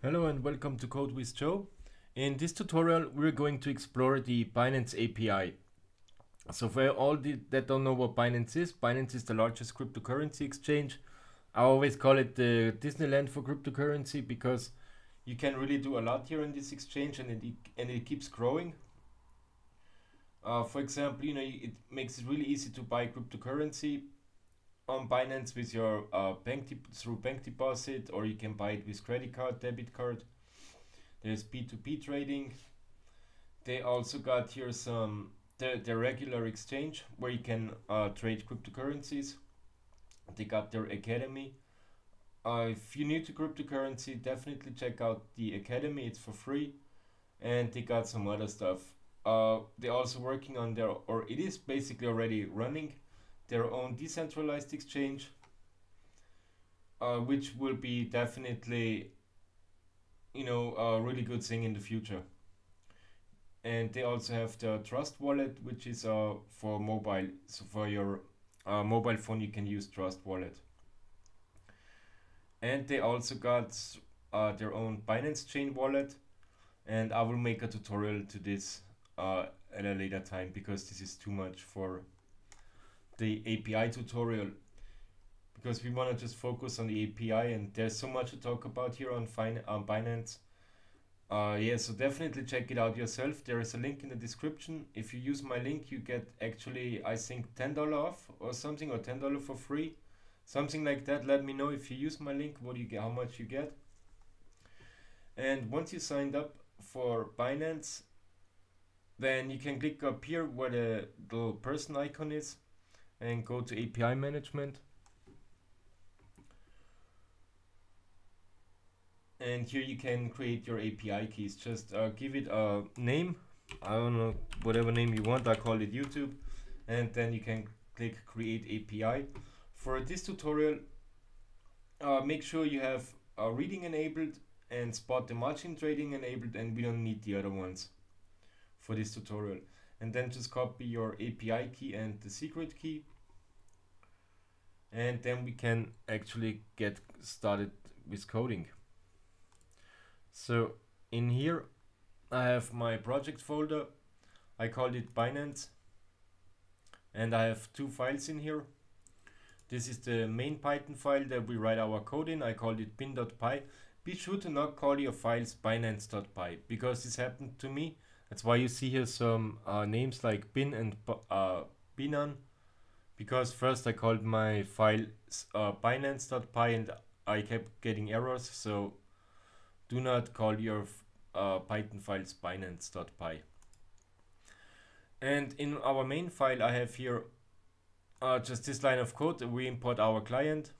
Hello and welcome to Code with Joe. In this tutorial we're going to explore the Binance API. So for all that don't know what Binance is the largest cryptocurrency exchange. I always call it the Disneyland for cryptocurrency because you can really do a lot here in this exchange, and it keeps growing. For example, you know, it makes it really easy to buy cryptocurrency on Binance with your through bank deposit, or you can buy it with credit card, debit card. There's P2P trading. They also got here some their regular exchange where you can trade cryptocurrencies. They got their academy. If you're new to cryptocurrency, definitely check out the academy. It's for free, and they got some other stuff. They're also working on their, or it is basically already running, their own decentralized exchange, which will be definitely, you know, a really good thing in the future. And they also have the Trust Wallet, which is for mobile. So for your mobile phone, you can use Trust Wallet. And they also got their own Binance Chain Wallet, and I will make a tutorial to this at a later time because this is too much for the API tutorial, because we want to just focus on the API, and there's so much to talk about here on Binance. Yeah, so definitely check it out yourself. There is a link in the description. If you use my link, you get actually, I think, $10 off or something, or $10 for free, something like that. Let me know if you use my link, what you get, how much you get. And once you signed up for Binance, then you can click up here where the little person icon is, and go to API management, and here you can create your API keys. Just give it a name, I don't know, whatever name you want. I call it YouTube, and then you can click create API. For this tutorial, make sure you have reading enabled and spot the margin trading enabled, and we don't need the other ones for this tutorial. And then just copy your API key and the secret key, and then we can actually get started with coding. So in here I have my project folder, I called it Binance, and I have two files in here. This is the main Python file that we write our code in. I called it bin.py. Be sure to not call your files binance.py, because this happened to me. That's why you see here some names like bin and binan, because first I called my file binance.py and I kept getting errors. So do not call your Python files binance.py. And in our main file I have here just this line of code. We import our client,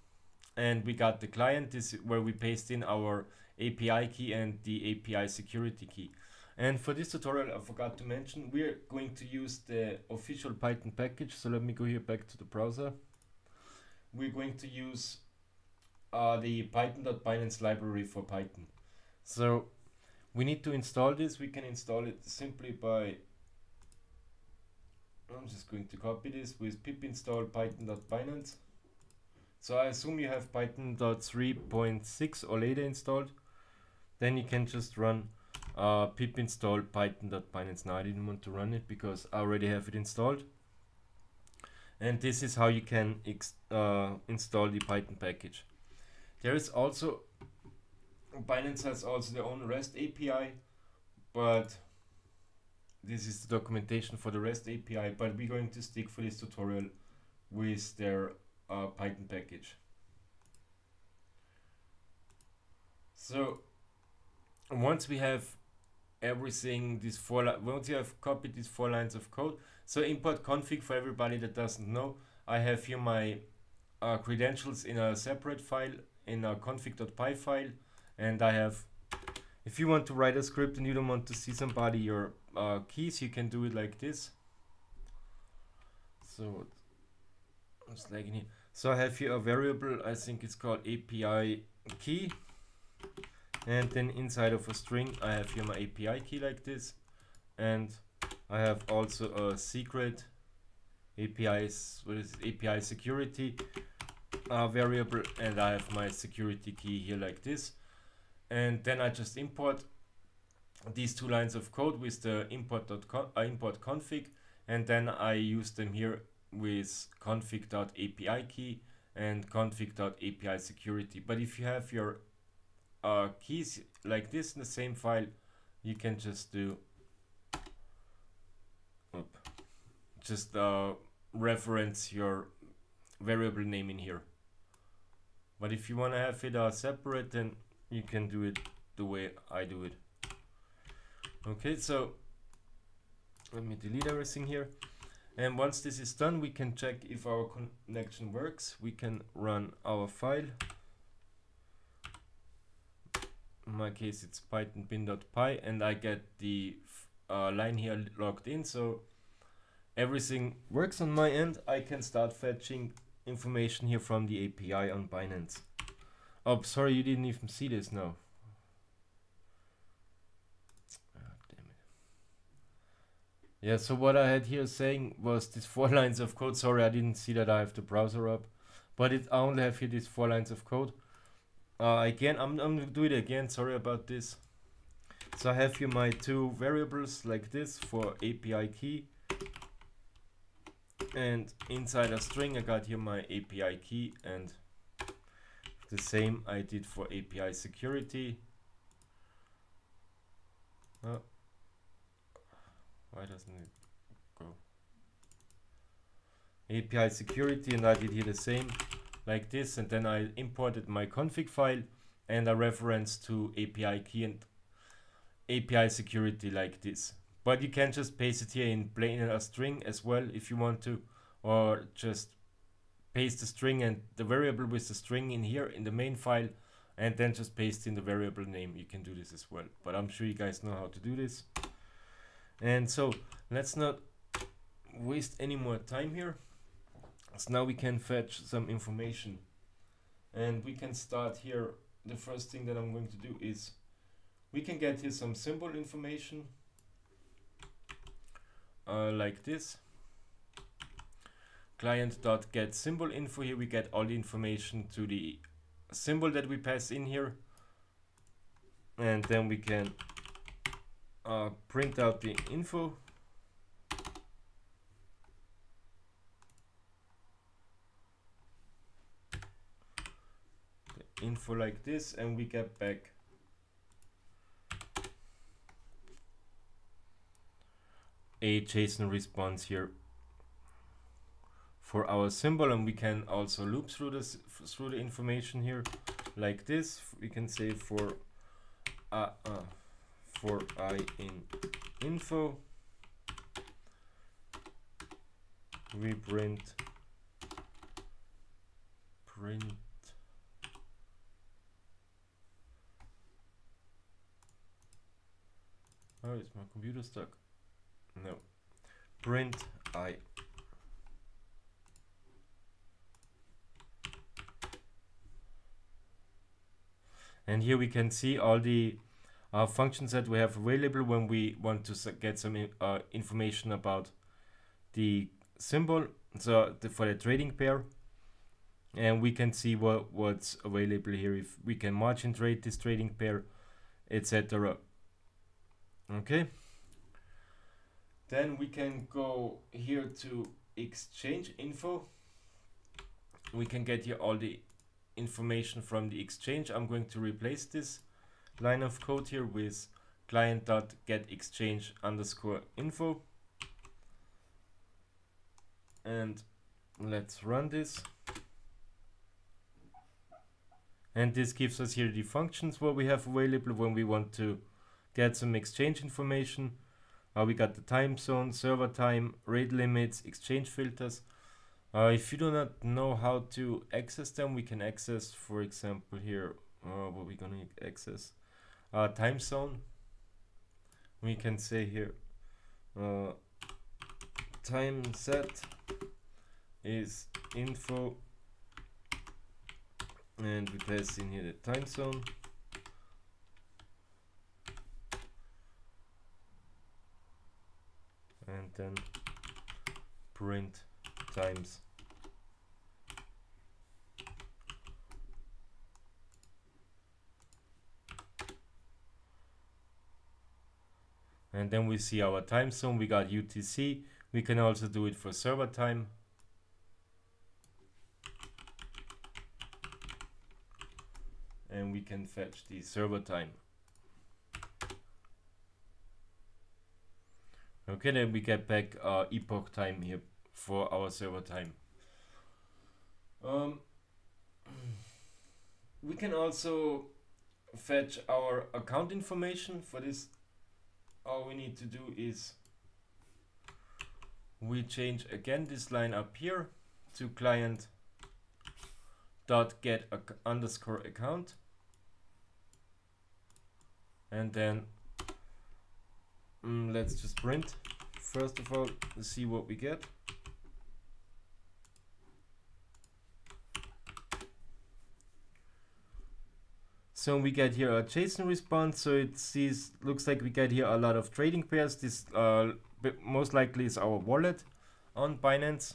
and we got the client. This is where we paste in our API key and the API security key. And for this tutorial, I forgot to mention, we're going to use the official Python package. So let me go here back to the browser. We're going to use the python-binance library for Python. So we need to install this. We can install it simply by, I'm just going to copy this with pip install python-binance. So I assume you have Python 3.6 or later installed. Then you can just run pip install python.binance. Now I didn't want to run it because I already have it installed. And this is how you can install the Python package. There is also, Binance has also their own REST API, but this is the documentation for the REST API, but we're going to stick for this tutorial with their Python package. So once we have everything, once you have copied these four lines of code, so import config. For everybody that doesn't know, I have here my credentials in a separate file, in a config.py file, and I have, if you want to write a script and you don't want to see somebody your keys, you can do it like this. So I'm lagging here. So I have here a variable, I think it's called API key, and then inside of a string I have here my API key like this, and I have also a secret API security variable, and I have my security key here like this. and then I just import these two lines of code with the import config, and then I use them here with config.api key and config.api security. But if you have your keys like this in the same file, you can just do reference your variable name in here. But if you want to have it separate, then you can do it the way I do it. Okay, so let me delete everything here. And once this is done, we can check if our connection works. We can run our file. In my case, it's python-bin.py, and I get the line here logged in. So everything works on my end. I can start fetching information here from the API on Binance. Oh, sorry, you didn't even see this now. Yeah, so what I had here saying was these four lines of code. Sorry, I didn't see that I have the browser up, but I only have here these four lines of code. Again, I'm gonna do it again. Sorry about this. So I have here my two variables like this for API key, and inside a string I got here my API key, and the same I did for API security. Why doesn't it go? API security, and I did here the same like this, and then I imported my config file and a reference to API key and API security like this. But you can just paste it here in plain a string as well if you want to, or just paste the string and the variable with the string in here in the main file, and then just paste in the variable name. You can do this as well, but I'm sure you guys know how to do this. And so let's not waste any more time here. So now we can fetch some information, and we can start here. The first thing that I'm going to do is we can get here some symbol information like this. Client.get symbol info. Here we get all the information to the symbol that we pass in here, and then we can print out the info, like this, and we get back a JSON response here for our symbol. And we can also loop through this through the information here like this. We can say for I in info, we print, oh, is my computer stuck? No, print I. And here we can see all the functions that we have available when we want to get some information about the symbol, so for the trading pair. And we can see what's available here, if we can margin trade this trading pair, etc. Okay, then we can go here to exchange info. We can get here all the information from the exchange. I'm going to replace this line of code here with client.getExchange_info, and let's run this. And this gives us here the functions what we have available when we want to get some exchange information. We got the time zone, server time, rate limits, exchange filters. If you do not know how to access them, we can access, for example, here what we're gonna access. Time zone, we can say here time set is info, and we pass in here the time zone. And then print times. And then we see our time zone. We got UTC. We can also do it for server time. And we can fetch the server time. Okay, then we get back epoch time here for our server time. We can also fetch our account information. For this, all we need to do is we change again this line up here to client.get_account, and then let's just print first of all, see what we get. So we get here a JSON response. So it sees, looks like we get here a lot of trading pairs. This most likely is our wallet on Binance.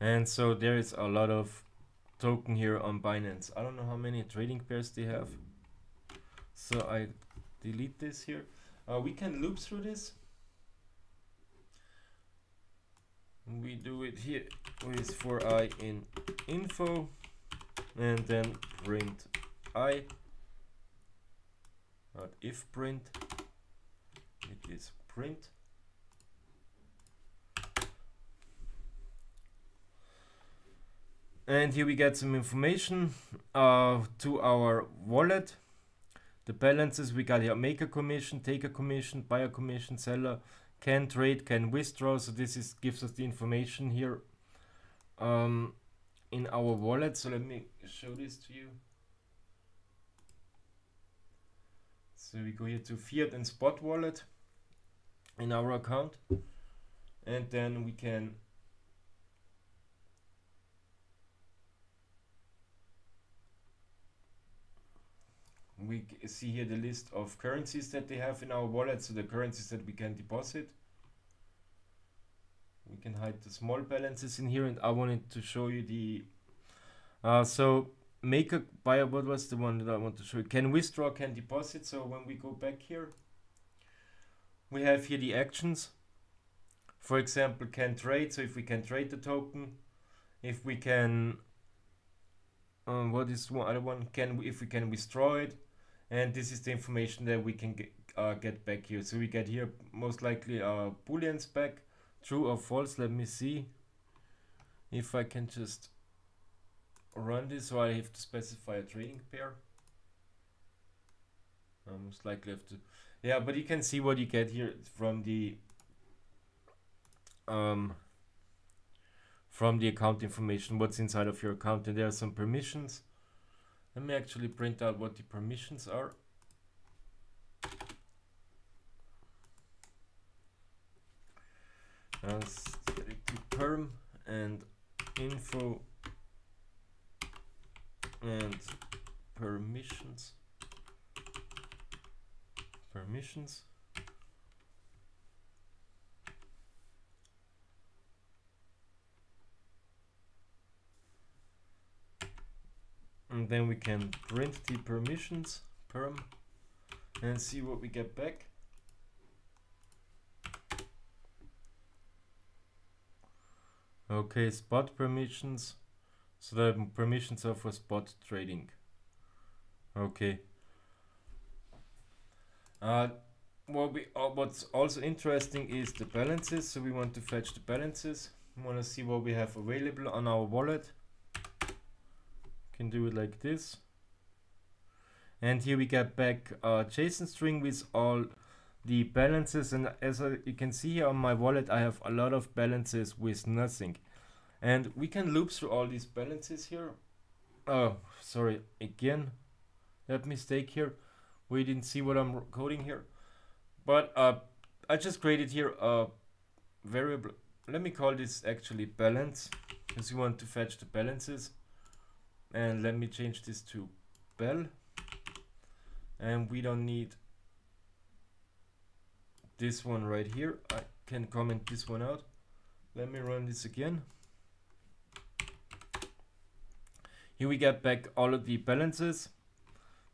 And so there is a lot of token here on Binance. I don't know how many trading pairs they have. So I delete this here. We can loop through this. We do it here with for I in info. And then print I, not if print, it is print. And here we get some information to our wallet. The balances we got here: maker commission, taker commission, buyer commission, seller, can trade, can withdraw. So this is gives us the information here. In our wallet. So let me show this to you. So we go here to fiat and spot wallet in our account, and then we can see here the list of currencies that they have in our wallet. So the currencies that we can deposit. We can hide the small balances in here, and I wanted to show you the so maker buyer, what was the one that I want to show you? Can withdraw, can deposit. So when we go back here, we have here the actions. For example, can trade. So if we can trade the token, if we can what is one other one, can if we can withdraw it. And this is the information that we can get back here. So we get here most likely our booleans back. True or false. Let me see if I can just run this. So I have to specify a trading pair. I most likely have to, yeah, but you can see what you get here from the account information, what's inside of your account. And there are some permissions. Let me actually print out what the permissions are. Perm and info and permissions. And then we can print the permissions perm and see what we get back. Okay, spot permissions. So the permissions are for spot trading. Okay. What's also interesting is the balances. So we want to fetch the balances. We want to see what we have available on our wallet. Can do it like this. And here we get back a JSON string with all the balances. And as you can see here on my wallet, I have a lot of balances with nothing, and we can loop through all these balances here. Oh, sorry, again, that mistake here. We didn't see what I'm coding here, but I just created here a variable. Let me call this actually balance, because we want to fetch the balances. And let me change this to bell, and we don't need this one right here. I can comment this one out. Let me run this again. Here we get back all of the balances.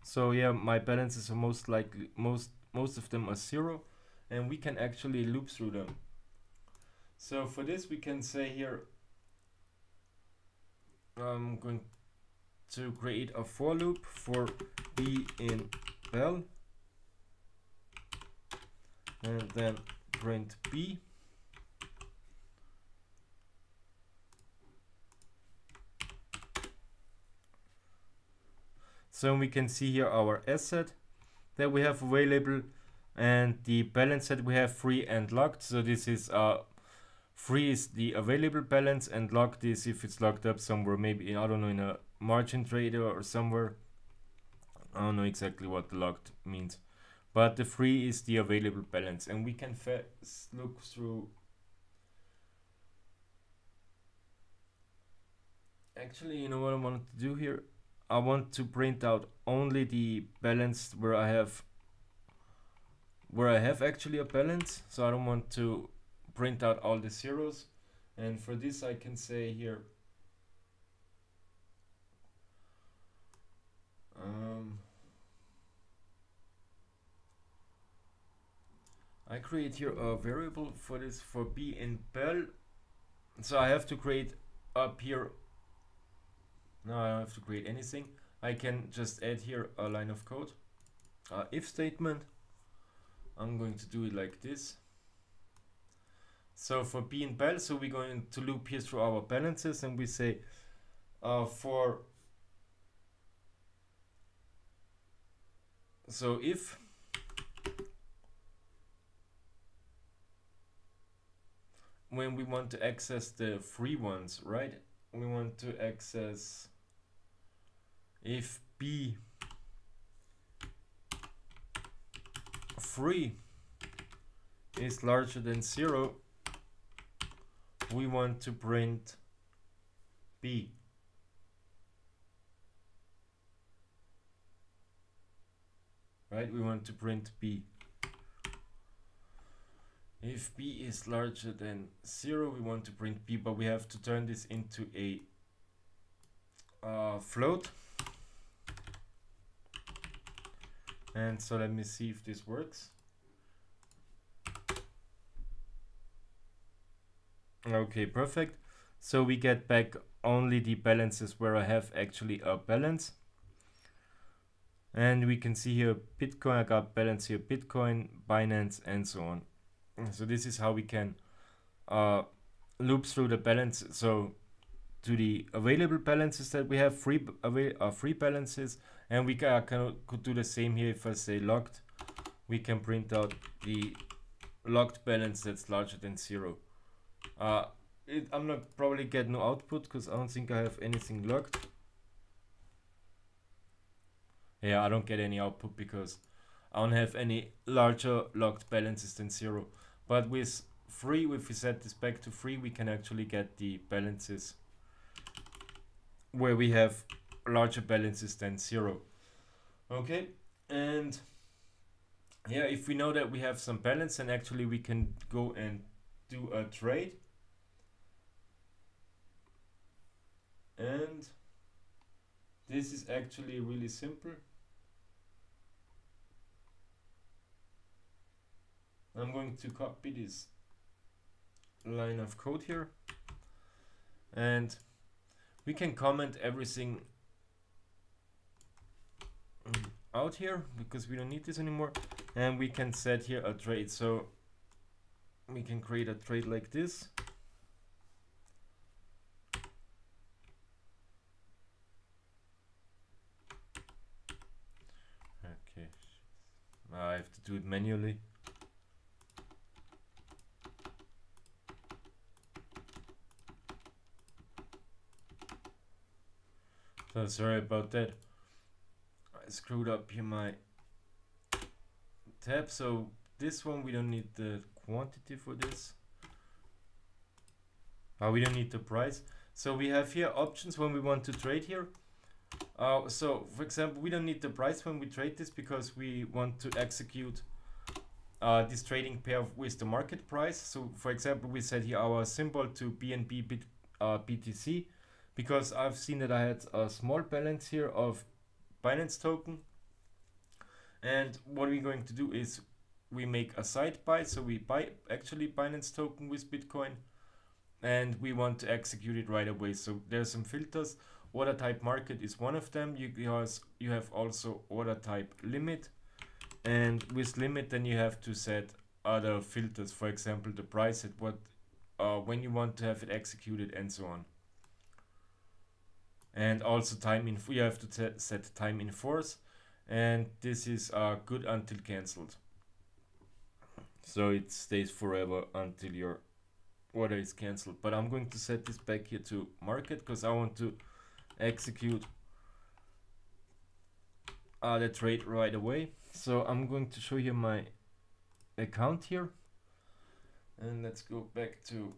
So yeah, my balances are most likely most most of them are zero, and we can actually loop through them. So for this we can say here, I'm going to create a for loop for B in Bell, and then print B. So we can see here our asset that we have available, and the balance that we have free and locked. So this is free is the available balance, and locked is if it's locked up somewhere, maybe, I don't know, in a margin trader or somewhere. I don't know exactly what the locked means, but the free is the available balance, and we can look through. Actually, you know what I wanted to do here? I want to print out only the balance where I have actually a balance, so I don't want to print out all the zeros. And for this I can say here I create here a variable for this, for B in Bell. So I have to create up here, no, I don't have to create anything. I can just add here a line of code, if statement. I'm going to do it like this. So for B in Bell, so we're going to loop here through our balances, and we say for, so if when we want to access the free ones, right? We want to access if B free is larger than zero, we want to print B. Right, we want to print B. If B is larger than zero, we want to print B, but we have to turn this into a float. And so let me see if this works. Okay, perfect. So we get back only the balances where I have actually a balance. And we can see here Bitcoin, I got balance here, Bitcoin, Binance, and so on. So this is how we can loop through the balance. So to the available balances that we have, free balances, and we could do the same here. If I say locked, we can print out the locked balance that's larger than zero. I'm not probably get no output because I don't think I have anything locked. Yeah, I don't get any output because I don't have any larger locked balances than zero. But with free, if we set this back to free, we can actually get the balances where we have larger balances than zero. Okay, and yeah, if we know that we have some balance, and actually we can go and do a trade. And this is actually really simple. I'm going to copy this line of code here, and we can comment everything out here because we don't need this anymore, and we can set here a trade. So we can create a trade like this, okay. I have to do it manually. So sorry about that, I screwed up here my tab. So this one, we don't need the quantity for this. We don't need the price. So we have here options when we want to trade here. So for example, we don't need the price when we trade this because we want to execute this trading pair with the market price. So for example, we set here our symbol to BNB BTC. Because I've seen that I had a small balance here of Binance token, and what we're going to do is we make a side buy, so we buy actually Binance token with Bitcoin, and we want to execute it right away. So there's some filters. Order type market is one of them. You have also order type limit, and with limit then you have to set other filters, for example the price at what when you want to have it executed and so on. And also time in, you have to set time in force, and this is good until cancelled, so it stays forever until your order is cancelled. But I'm going to set this back here to market because I want to execute the trade right away. So I'm going to show you my account here, and let's go back to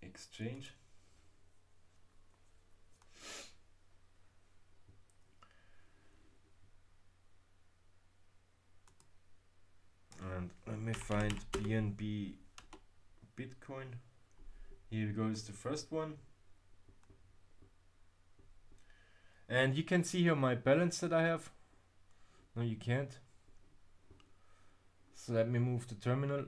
exchange. And let me find BNB Bitcoin. Here goes the first one. And you can see here my balance that I have. No, you can't. So let me move the terminal.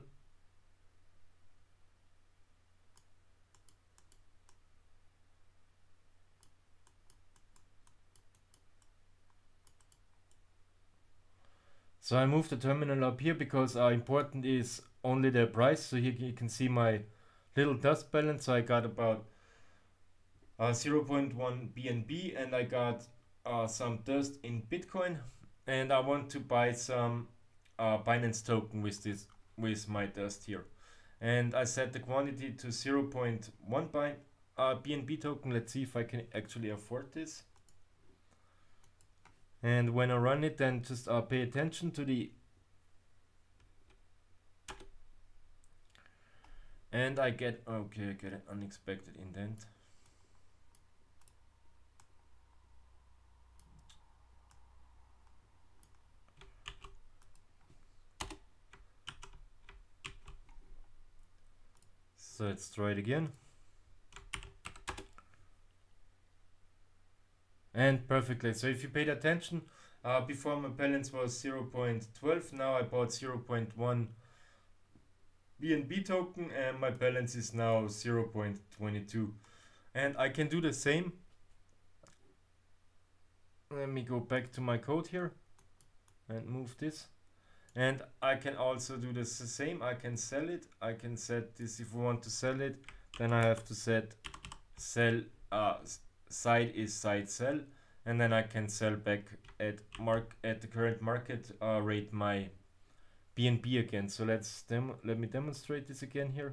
So I moved the terminal up here because important is only the price. So here you can see my little dust balance. So I got about 0.1 BNB, and I got some dust in Bitcoin, and I want to buy some Binance token with this, with my dust here. And I set the quantity to 0.1 BNB token. Let's see if I can actually afford this. And when I run it, then just pay attention to the, and I get, okay, I get an unexpected indent. So let's try it again. And perfectly. So if you paid attention, before my balance was 0.12, now I bought 0.1 BNB token, and my balance is now 0.22. And I can do the same. Let me go back to my code here and move this. And I can also do this the same. I can sell it. I can set this. If we want to sell it, then I have to set sell side is side sell, and then I can sell back at the current market rate my BNB again. So let me demonstrate this again here.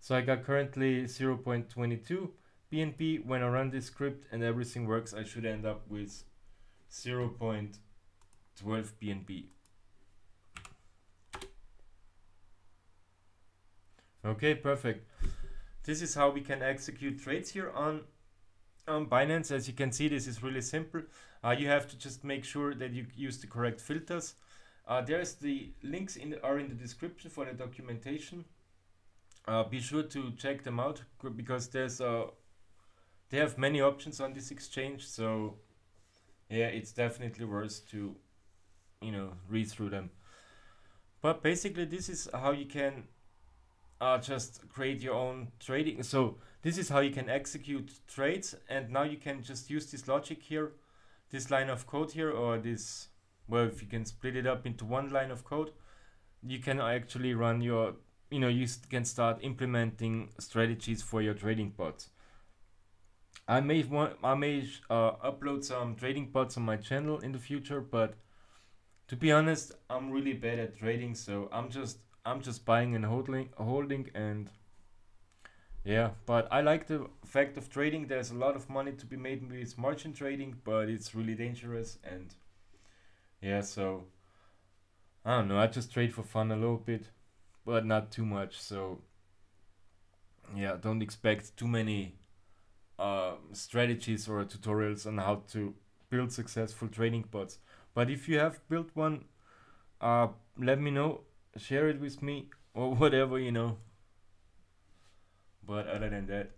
So I got currently 0.22 BNB. When I run this script and everything works, I should end up with 0.12 BNB. Okay, perfect. This is how we can execute trades here on Binance. As you can see, this is really simple. You have to just make sure that you use the correct filters. There's the links are in the description for the documentation. Be sure to check them out because there's they have many options on this exchange. So yeah, it's definitely worth to, you know, read through them. But basically, this is how you can just create your own trading. So this is how you can execute trades, and now you can just use this logic here, this line of code here, or this, well, if you can split it up into one line of code, you can actually run your, you know, you can start implementing strategies for your trading bots. I may upload some trading bots on my channel in the future, but to be honest, I'm really bad at trading, so I'm just buying and holding, and yeah, but I like the fact of trading. There's a lot of money to be made with margin trading, but it's really dangerous, and yeah, so I don't know, I just trade for fun a little bit, but not too much. So yeah, don't expect too many strategies or tutorials on how to build successful trading bots. But if you have built one, let me know. Share it with me or whatever, you know. But other than that,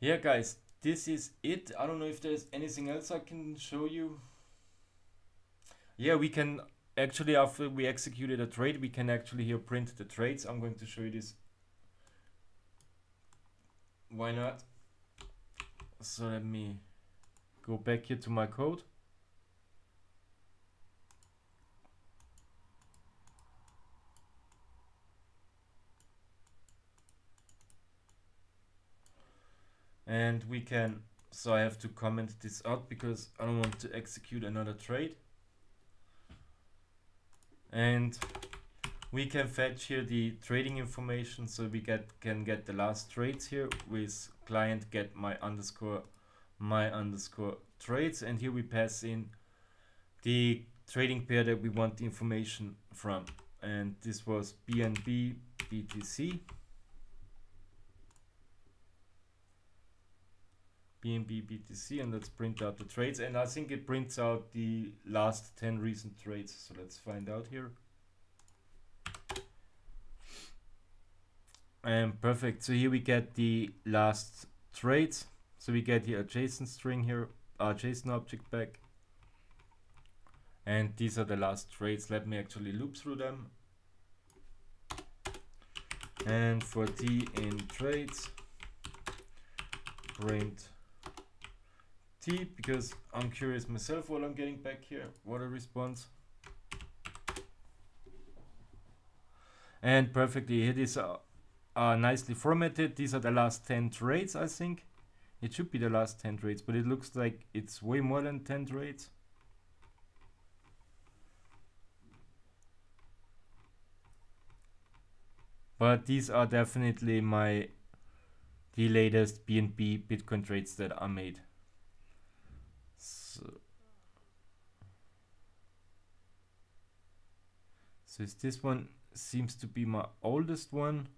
yeah guys, this is it. I don't know if there's anything else I can show you. yeah, we can actually, after we executed a trade, we can actually here print the trades. I'm going to show you this. Why not? So let me go back here to my code. And we can, so I have to comment this out because I don't want to execute another trade. And we can fetch here the trading information, so we can get the last trades here with client get my underscore trades, and here we pass in the trading pair that we want the information from, and this was BNB BTC. BNB BTC, and let's print out the trades, and I think it prints out the last 10 recent trades, so let's find out here. And perfect, so here we get the last trades, so we get here a JSON string here, our JSON object back, and these are the last trades. Let me actually loop through them, and for t in trades print t, because I'm curious myself what I'm getting back here, what a response. And perfectly, here these are nicely formatted. These are the last 10 trades, I think. It should be the last 10 trades, but it looks like it's way more than 10 trades. But these are definitely the latest BNB Bitcoin trades that are made. So this one seems to be my oldest one.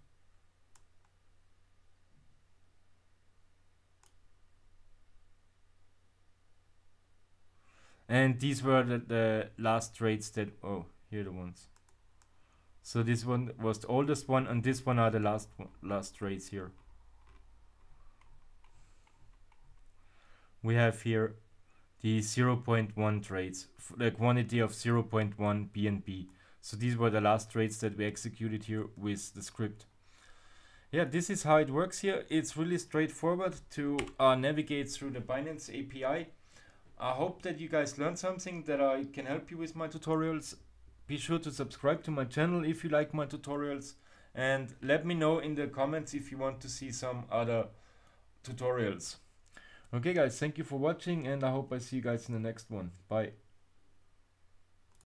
And these were the last trades that, oh, here are the ones. So this one was the oldest one, and this one are the last trades here. We have here the 0.1 trades, the quantity of 0.1 BNB. So these were the last trades that we executed here with the script. Yeah, this is how it works here. It's really straightforward to navigate through the Binance API. I hope that you guys learned something, that I can help you with my tutorials. Be sure to subscribe to my channel if you like my tutorials, and let me know in the comments if you want to see some other tutorials. Okay guys, thank you for watching, and I hope I see you guys in the next one. Bye.